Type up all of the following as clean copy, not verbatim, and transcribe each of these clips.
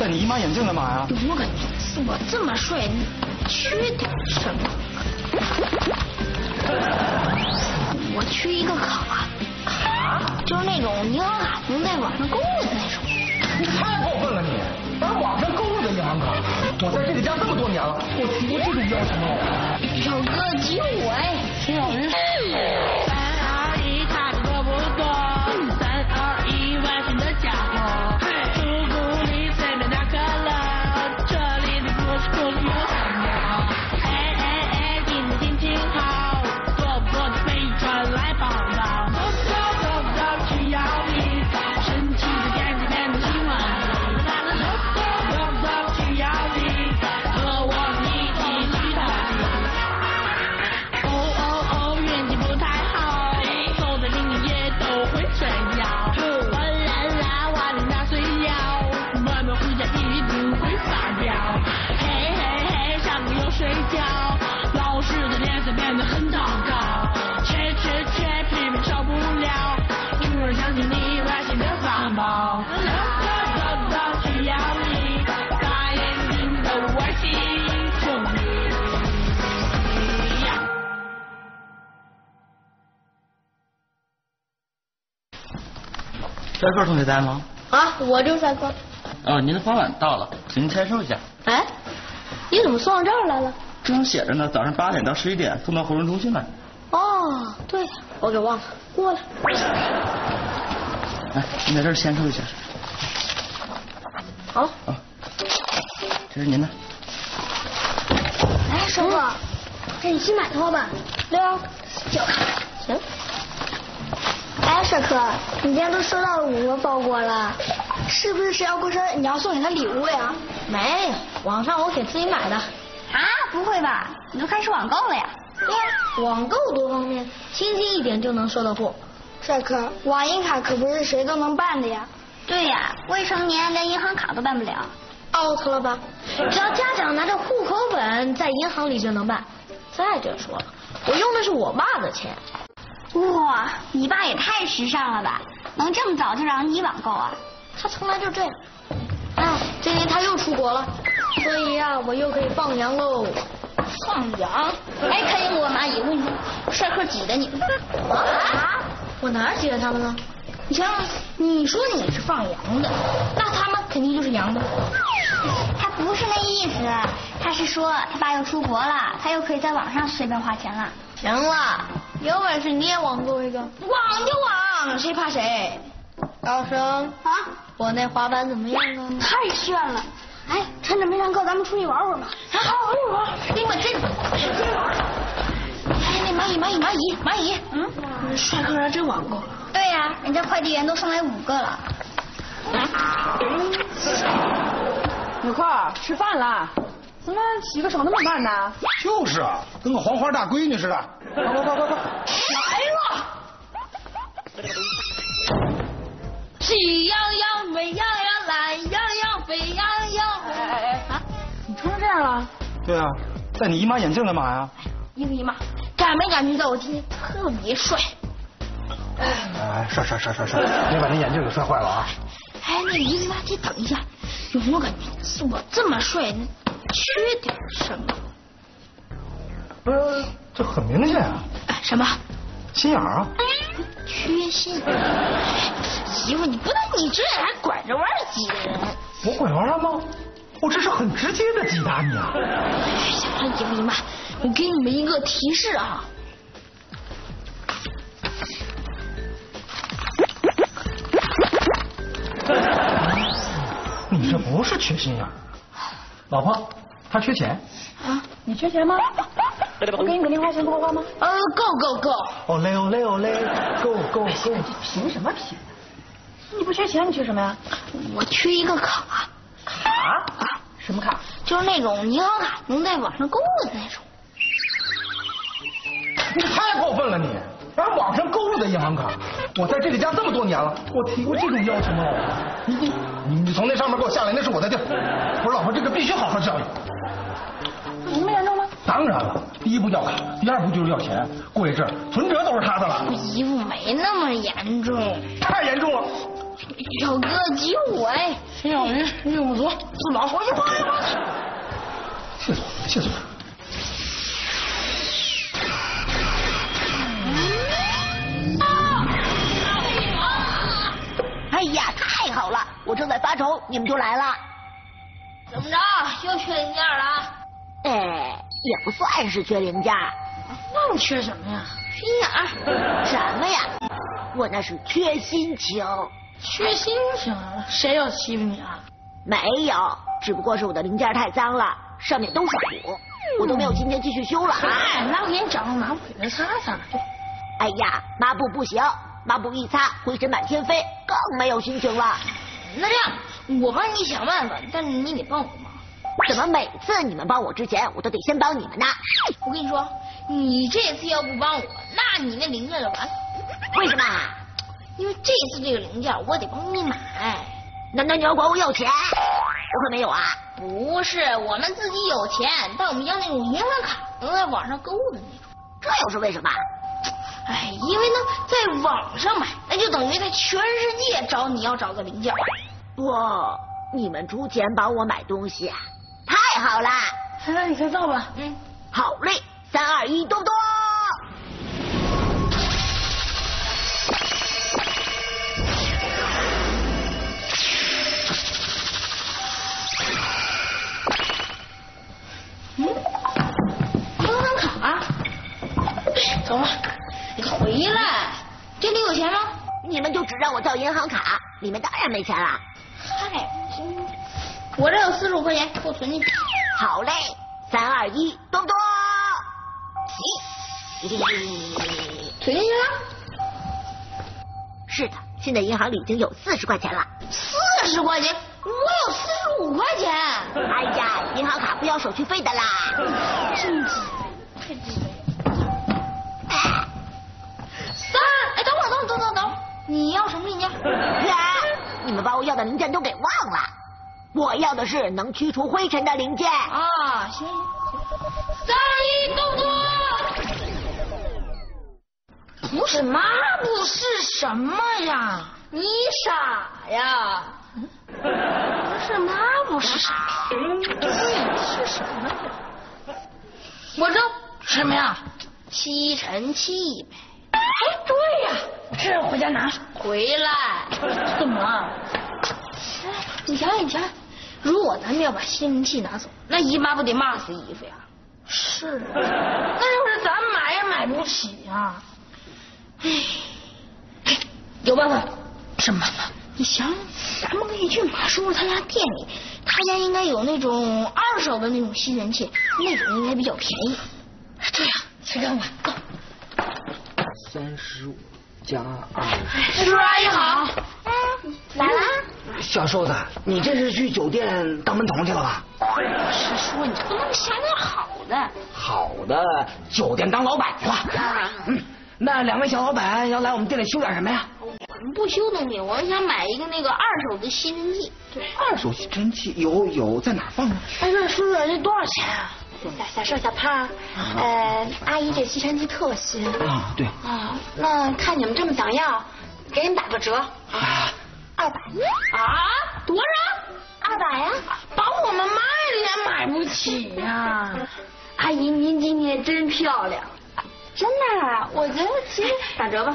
但你姨妈眼镜干嘛呀？我跟你说，我这么帅，你缺点什么？我缺一个卡，就是那种银行卡能在网上购物的那种。你太过分了你！在网上购物的银行卡，我在这个家这么多年了，我提过这种要求吗？小哥救我哎！秦小鱼。帅哥同学在吗？啊，我就是帅哥。哦，您的房晚到了，请您签收一下。哎，你怎么送到这儿来了？这上写着呢，早上8点到11点送到活动中心来。哦，对，我给忘了，过来。哎，你在这儿签收一下。好。啊，这是您的。哎，帅哥，这是你新买的花瓣，6、9。行。哎，帅哥，你今天都收到了5个包裹了，是不是谁要过生日你要送给他礼物呀？没有，网上我给自己买的。啊，不会吧？你都开始网购了呀？对呀，网购多方便，轻轻一点就能收到货。帅哥，网银卡可不是谁都能办的呀。对呀，未成年连银行卡都办不了。out 了吧？只要家长拿着户口本在银行里就能办。再者说了，我用的是我爸的钱。哇，你爸也太时尚了吧！能这么早就让你网购啊？他从来就这样。哎，这年他又出国了，所以呀，我又可以放羊喽。放羊？哎，看见过蚂蚁？我跟你说，帅哥挤的你。啊？我哪挤了他们呢？你瞧，你说你是放羊的，那他们肯定就是羊的。他不是那意思，他是说他爸又出国了，他又可以在网上随便花钱了。行了，有本事你也网购一个，网就网，谁怕谁？高升啊，我那滑板怎么样啊？太炫了！哎，趁着没上课，咱们出去玩会儿吧。好，我去玩。哎我真，真玩。哎，那蚂蚁，嗯，帅哥真网购。对呀，人家快递员都送来5个了。有空吃饭啦。怎么洗个手那么慢呢？就是啊，跟个黄花大闺女似的。快！来了！喜羊羊、美羊羊、懒羊羊、沸羊羊。哎！你穿成这样了？对啊，戴你姨妈眼镜干嘛呀？姨妈，感没感觉到我今天特别帅？哎，帅！别把那眼镜给摔坏了啊！哎，那姨妈，你等一下，有没有感觉是我这么帅呢？缺点什么？不是，这很明显啊！什么？心眼啊！缺心眼！媳妇，你不但你这样，还拐着弯挤人！我拐弯了吗？我这是很直接的挤答你啊！行了，姨妈，我给你们一个提示啊！你这不是缺心眼，老婆。他缺钱啊？你缺钱吗？我给你500块钱不够花吗？够。哦嘞，够。你凭什么凭？你不缺钱，你缺什么呀？我缺一个卡。卡？什么卡？就是那种银行卡，能在网上购物的那种。你太过分了你！拿网上购物的银行卡，我在这个家这么多年了，我提过这种要求吗？你从那上面给我下来，那是我的地儿。我老婆这个必须好好教育。你没严重吗？当然了，第一步要卡，第2步就是要钱。过一阵，存折都是他的了。姨夫没那么严重。太严重了，小哥救我哎！哎呦，岳母足，自保！我去，我去！谢总，谢总。 哎呀，太好了！我正在发愁，你们就来了。怎么着，又缺零件了？哎，也不算是缺零件。那我缺什么呀？缺心眼儿。什么呀？我那是缺心情。缺心情？谁又欺负你啊？没有，只不过是我的零件太脏了，上面都是土，我都没有今天继续修了。哎，那我给你找个抹布给它擦擦去。哎呀，抹布不行。 抹布一擦，灰尘满天飞，更没有心情了。那这样，我帮你想办法，但是你得帮我忙。怎么每次你们帮我之前，我都得先帮你们呢？我跟你说，你这次要不帮我，那你那零件就完了。为什么？因为这次这个零件我得帮你买。难道你要管我要钱？我可没有啊。不是，我们自己有钱，但我们要那种银行卡，能在网上购物的那种。这又是为什么？ 哎，因为呢，在网上买，那就等于在全世界找你要找个零件。哇，你们出钱帮我买东西，啊，太好了！那你先到吧。嗯，好嘞，3、2、1，咚咚！嗯，银行卡，啊，走了。 回来，这里有钱吗？你们就只让我造银行卡，里面当然没钱了。嗨，我这有45块钱，给我存进去。好嘞，3、2、1，咚咚，起，存进去了。是的，现在银行里已经有40块钱了。40块钱，我有45块钱。哎呀，银行卡不要手续费的啦。真急，太急了。 等，你要什么零件？你们把我要的零件都给忘了，我要的是能驱除灰尘的零件。啊，行行。3、2、1，动作。不是抹布是什么呀？你傻呀？不是抹布是啥？是什么呀？我知道什么呀？吸尘器呗。哎，对呀。 这回家拿回来干嘛？你瞧你瞧，如果咱们要把吸尘器拿走，那姨妈不得骂死姨夫呀？是啊，那要是咱买也买不起啊！哎，有办法？什么办法？你想，咱们可以去马叔叔他家店里，他家应该有那种2手的那种吸尘器，那种应该比较便宜。对呀，去看看，走。35。 加2。叔叔阿姨好，哎，来了。小瘦子，你这是去酒店当门童去了吧？师叔，你不能想点好的。好的，酒店当老板去了。嗯，那2位小老板要来我们店里修点什么呀？我们不修东西，我们想买一个那个2手的吸尘器。对，2手吸尘器有，在哪放着？哎，那叔叔这多少钱啊？ 小瘦小胖，阿姨这吸尘器特新啊，对啊，那看你们这么想要，给你们打个折啊，200啊，多少？200呀，把我们卖了也买不起呀！阿姨您今年真漂亮，真的啊，我觉得其实打折吧，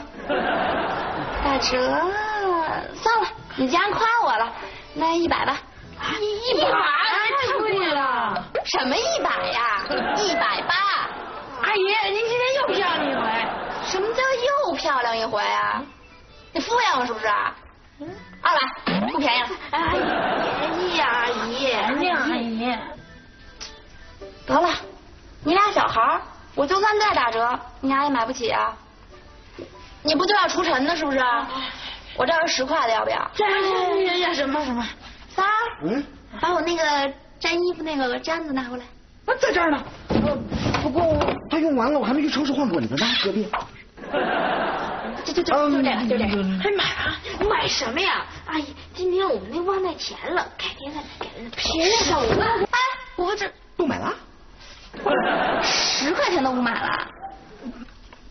打折算了，你既然夸我了，那100吧，100。 什么100呀？180！阿姨，您今天又漂亮一回。什么叫又漂亮一回啊？你敷衍我是不是？200，不便宜了。阿姨，便宜呀，阿姨，便宜阿姨。得了，你俩小孩，我就算再打折，你俩也买不起啊。你不就要除尘呢是不是？我这有10块的，要不要？这什么？仨？嗯，把我那个。 粘衣服那个粘子拿过来，那在这儿呢。不过他用完了，我还没去超市换过呢，那隔壁。就这个。还买啊？买什么呀？阿姨，今天我们那忘带钱了，改天再买，便宜小五万。哎，我这不买了，10块钱都不买了。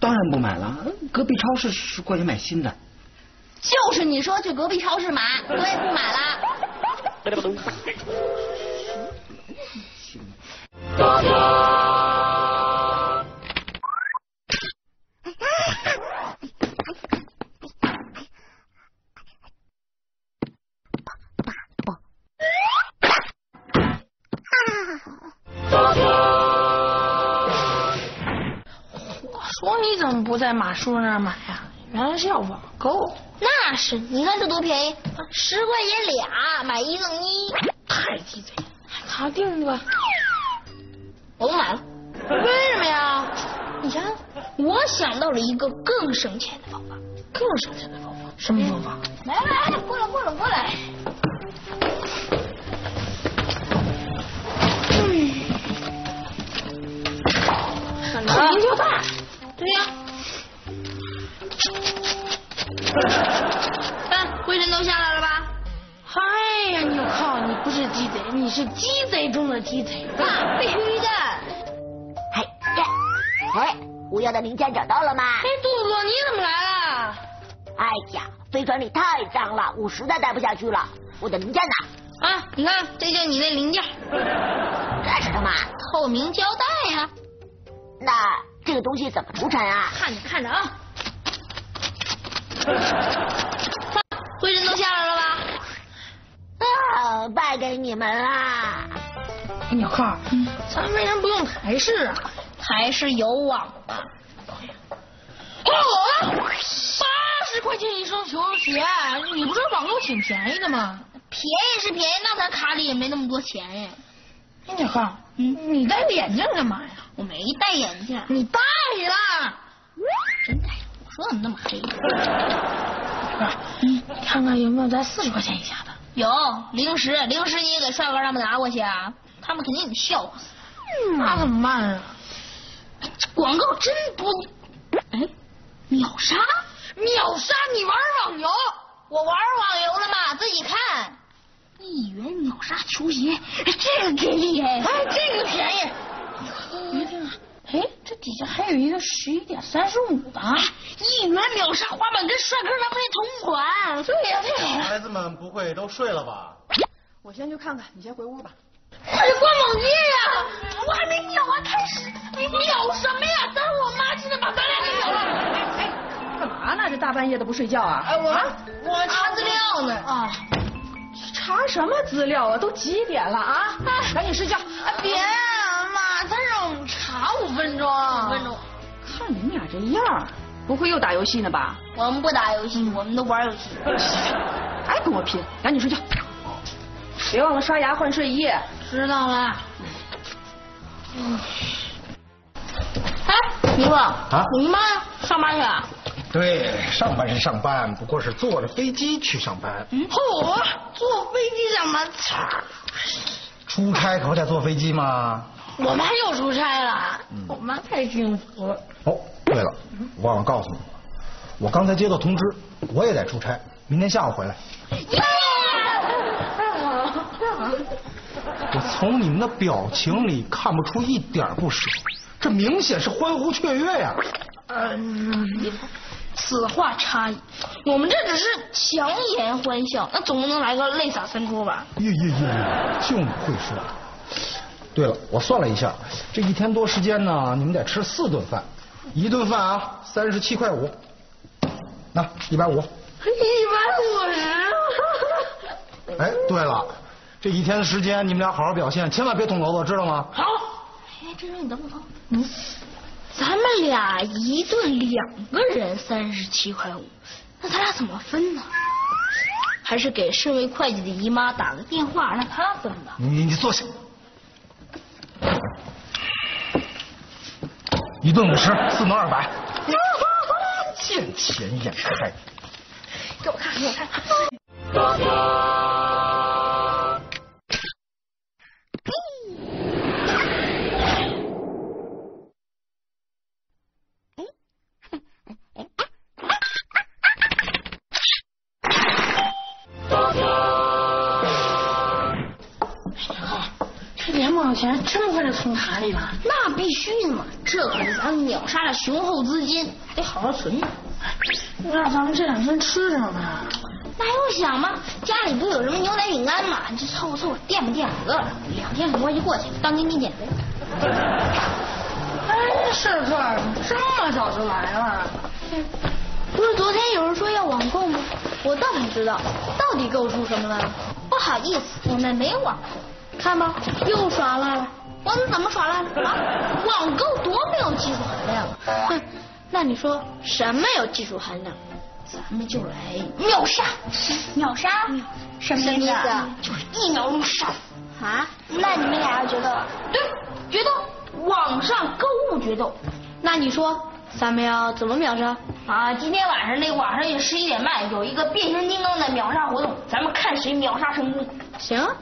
当然不买了，隔壁超市10块钱买新的。就是你说去隔壁超市买，我也不买了。我说你怎么不在马叔那儿买呀？原来是要网购。那是，你看这多便宜，10块钱俩，买1赠1。太鸡贼了，他定的吧？我不买了。为什么呀？你瞧，我想到了一个更省钱的方法。更省钱的方法？什么方法？来来来，过来过来过来。省着营销大。对呀、啊。看，灰尘都下来了吧？哎呀，你靠！你不是鸡贼，你是鸡贼中的鸡贼。那必须的。哎这，哎，我要的零件找到了吗？哎，杜杜，你怎么来了？哎呀，飞船里太脏了，我实在待不下去了。我的零件呢？啊，你看，这就是你的零件。这是什么？透明胶带呀、啊。那这个东西怎么出产啊？看着看着啊。看，灰尘都下来了吧？啊，败给你们啦！哎，鸟扣，咱为什么不用台式啊？台式有网吧。哦，80块钱一双球鞋，你不是网购挺便宜的吗？便宜是便宜，那咱卡里也没那么多钱呀。哎，鸟扣，你戴眼镜干嘛呀？我没戴眼镜。你戴了？真戴。说怎么那么黑？看看有没有咱40块钱以下的。有零食，你也给帅哥他们拿过去啊，他们肯定得笑死。那怎么办啊？广告真多。哎，秒杀！你玩网游？我玩网游了嘛，自己看。1元秒杀球鞋，这个给力哎！哎，这个便宜。你看看。哎，这底下还有一个11.35的啊！1元秒杀滑板跟帅哥他们那同款。对呀、啊、对呀、啊。孩子们不会都睡了吧？我先去看看，你先回屋吧。快去逛网页呀！我还没秒完开始，你秒什么呀？等会我妈现在把咱俩给秒了。哎，干嘛呢？这大半夜的不睡觉啊？哎，我查资料呢啊。查什么资料啊？都几点了啊？哎，赶紧睡觉。哎，别啊，妈，咱让我们查。5分钟，看你们俩这样，不会又打游戏呢吧？我们不打游戏，我们都玩游戏。还跟我拼，赶紧睡觉，别忘了刷牙换睡衣。知道了。哎，尼克啊，你妈上班去啊？对，上班是上班，不过是坐着飞机去上班。嚯，坐飞机上班？出差可不得坐飞机吗？我妈又出差了，我妈太幸福了。哦，对了，忘了告诉你，我刚才接到通知，我也得出差，明天下午回来。太好了！我从你们的表情里看不出一点不舍，这明显是欢呼雀跃呀、啊。此话差矣，我们这只是强颜欢笑，那总不能来个泪洒三出吧？耶，就你会说。对了，我算了一下，这1天多时间呢，你们得吃4顿饭，一顿饭啊37.5，那150。150。哎，对了，这1天的时间你们俩好好表现，千万别捅娄子，知道吗？好。哎，真真，你等我。咱们俩一顿2个人37.5，那咱俩怎么分呢？还是给身为会计的姨妈打个电话让她分吧。你坐下。1顿50，4顿200，见钱眼开。给我看，给我看。200块钱这么快就从卡里了？那必须的嘛，这可是咱秒杀的雄厚资金，得好好存着。那咱们这两天吃什么呀？那还用想吗？家里不有什么牛奶饼干吗？你就凑合凑合垫吧垫吧得了，2天很快就过去了，当天给你减肥。哎，是不是这么早就来了？嗯，不是昨天有人说要网购吗？我倒不知道到底购出什么来了。不好意思，我们没有网购。看吧，又耍赖了。我们怎么耍赖了？啊，网购多没有技术含量啊！哼，那你说什么有技术含量？咱们就来秒杀！秒杀？什么意思啊？就是1秒钟杀死啊！那你们俩要决斗？对，决斗，网上购物决斗。那你说咱们要怎么秒杀？啊，今天晚上那网上有11点半有一个变形金刚的秒杀活动，咱们看谁秒杀成功。行啊，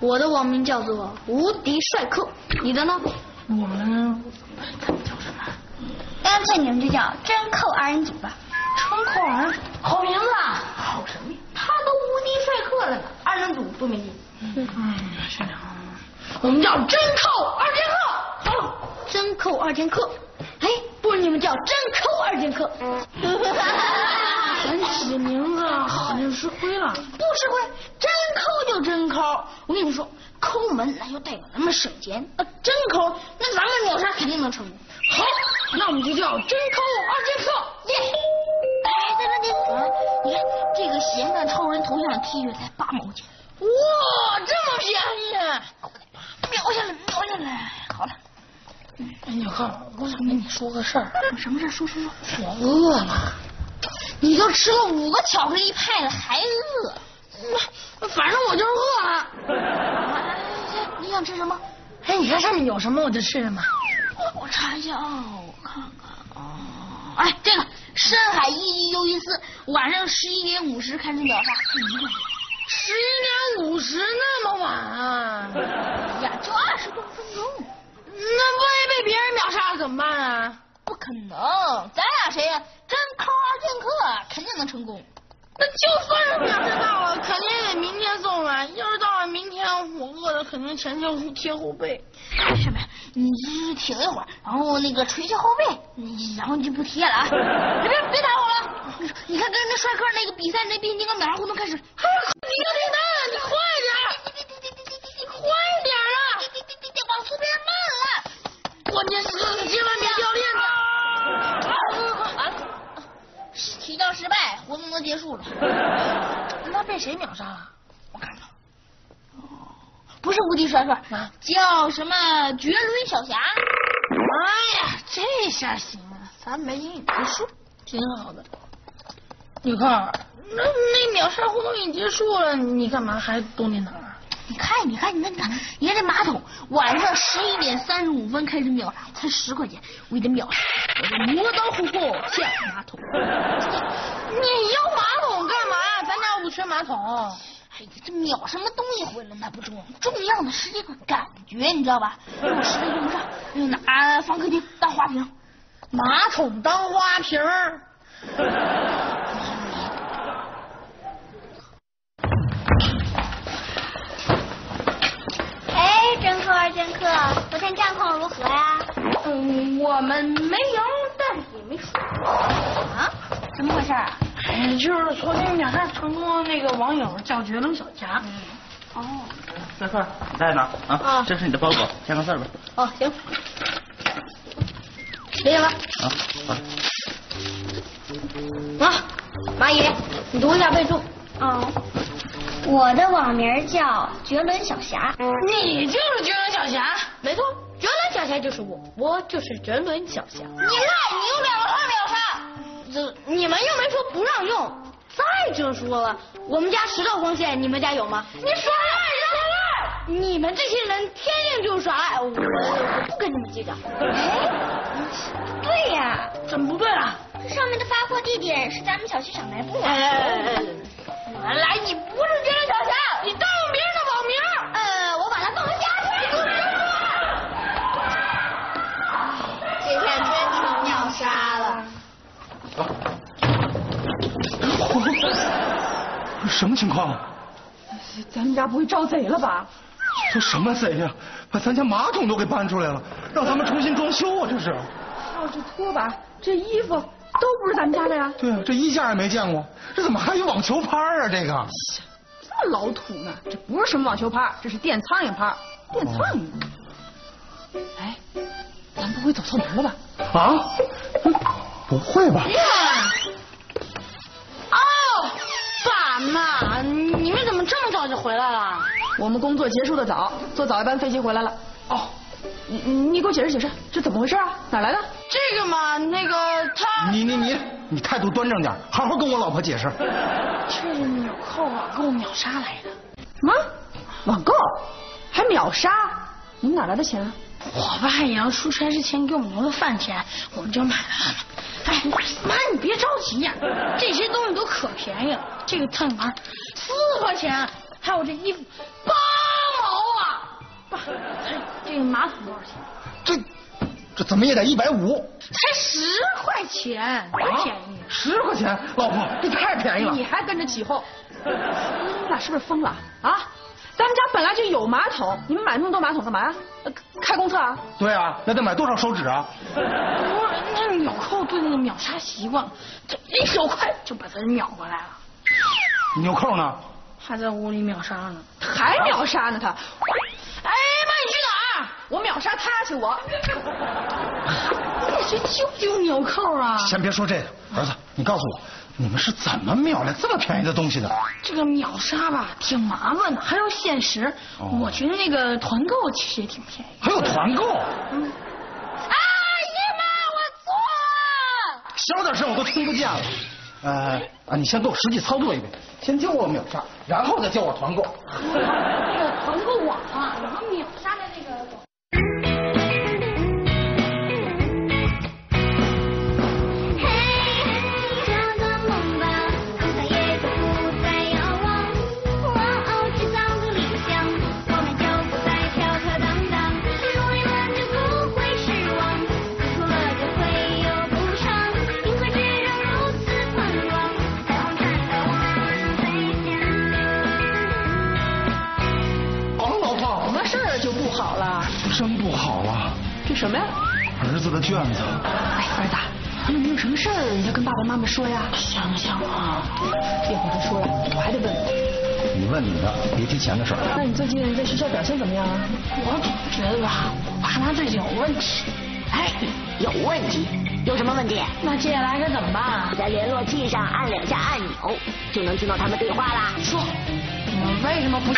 我的网名叫做无敌帅客，你的呢？我们叫什么？干脆你们就叫真扣2人组吧。真扣2，好名字啊！好什么呀？他都无敌帅客了，2人组多没劲。嗯，善良，我们叫真扣2剑客。好，真扣2剑客。哎，不如你们叫真扣2剑客。咱起的名字好像吃亏了。不吃亏，真抠就真抠。我跟你们说，抠门那就代表咱们省钱，真抠那咱们秒杀肯定能成功。好，那我们就叫真抠2剑客。耶！哎，等，你看这个咸蛋超人头像的 T 恤才8毛钱。哇，这么便宜！秒下来，秒下来，好了。哎，小浩，我想跟你说个事儿。什么事？说。我饿了。你都吃了5个巧克力派了，还饿？反正我就是饿了。你想吃什么？哎，你看上面有什么我就吃什么。我查一下啊，我看看啊。哎，这个《深海11尤伊斯》，晚上11点50开始秒杀。11点50那么晚啊？哎呀，就20多分钟。那万一被别人秒杀了怎么办啊？不可能，咱俩谁呀？真抠2剑客肯定能成功。那就算是秒杀到了，肯定得明天送来。要是到了明天，我饿的肯定前脚贴后背。什么？你就挺一会儿，然后那个捶一下后背，然后你就不贴了啊！别打我了！你看跟那帅哥那个比赛，那变形金刚秒杀活动开始。你快点！快点啊！往后边慢了。关键是千万别掉链子。提到失败，活动都结束了。那被谁秒杀了？我看看，不是无敌帅帅，叫什么绝伦小侠？哎呀，这下行了，咱没英语读书，挺好的。女寇，那秒杀活动已经结束了，你干嘛还动电脑啊？你看，你看这马桶，晚上11点35分开始秒杀，才10块钱，我给他秒杀，我磨刀霍霍向马桶。你要马桶干嘛呀？咱家不缺马桶。哎呀，这秒什么东西回来那不重要，重要的是这个感觉，你知道吧？我实在用不上，就拿放客厅当花瓶，马桶当花瓶。2剑客，昨天战况如何呀？我们没赢，但是也没输。啊？怎么回事啊？哎，就是昨天秒杀成功的那个网友叫绝伦小侠。哦。帅哥，你带呢？啊，这是你的包裹，签个字吧。哦，行。别了。啊，好。啊，蚂蚁，你读一下备注。哦。我的网名叫绝伦小侠。你就是绝伦小侠？没错，绝伦小侠就是我，我就是绝伦小侠。你看，你用2个号秒杀，你们又没说不让用。再者说了，我们家10道光线，你们家有吗？你耍赖！你们这些人天性就是耍赖，我不跟你们计较。哎，对呀，怎么不对了？上面的发货地点是咱们小区小卖部。来，你不是绝伦小侠，你盗用别人的网名。我把它放回家去。这下真成秒杀了。什么情况？咱们家不会招贼了吧？这什么贼呀？把咱家马桶都给搬出来了，让咱们重新装修啊！这是。还有这拖把，这衣服。都不是咱们家的呀。对啊，这衣架也没见过，这怎么还有网球拍啊？这个这老土呢，这不是什么网球拍，这是电苍蝇拍，电苍蝇。哦、哎，咱不会走错门了吧？啊？不会吧？哦，爸妈，你们怎么这么早就回来了？我们工作结束的早，坐早一班飞机回来了。哦。 你给我解释解释，这怎么回事啊？哪来的？这个嘛，那个他……你态度端正点，好好跟我老婆解释。这是秒扣网购秒杀来的。什么？网购还秒杀？你哪来的钱啊？我爸也要出差之前给我们留了饭钱，我们就买了。哎，妈，你别着急呀、啊，这些东西都可便宜了。这个碳盘4块钱，还有这衣服8毛啊。 爸，这个马桶多少钱？这怎么也得150，才10块钱，多便宜！10块钱，老婆，这太便宜了！你还跟着起哄，你俩是不是疯了啊？咱们家本来就有马桶，你们买那么多马桶干嘛呀？开公厕啊？对啊，那得买多少手纸啊？不是，那秒扣对那个秒杀习惯，这1小块就把它秒过来了。纽扣呢？还在屋里秒杀呢，还秒杀呢他。 哎妈，你去哪儿？我秒杀他去！我，那谁揪揪纽扣啊？先别说这个，儿子，你告诉我，你们是怎么秒来这么便宜的东西的？这个秒杀吧，挺麻烦的，还要限时。哦、我觉得那个团购其实也挺便宜。还有团购？嗯。啊，姨妈，我错了。小点声，我都听不见了。你先给我实际操作一遍，先教我秒杀，然后再教我团购。那个团购网啊，然后秒杀的那个网。什么呀？儿子的卷子。哎，儿子，你有没有什么事儿你要跟爸爸妈妈说呀？想想啊，一会儿再说了，我还得问。你问你的，别提钱的事儿。那你最近在学校表现怎么样啊？我总觉得吧，我爸妈最近有问题。哎，有问题？有什么问题？那接下来该怎么办啊？在联络器上按2下按钮，就能听到他们对话啦。说，你们为什么不？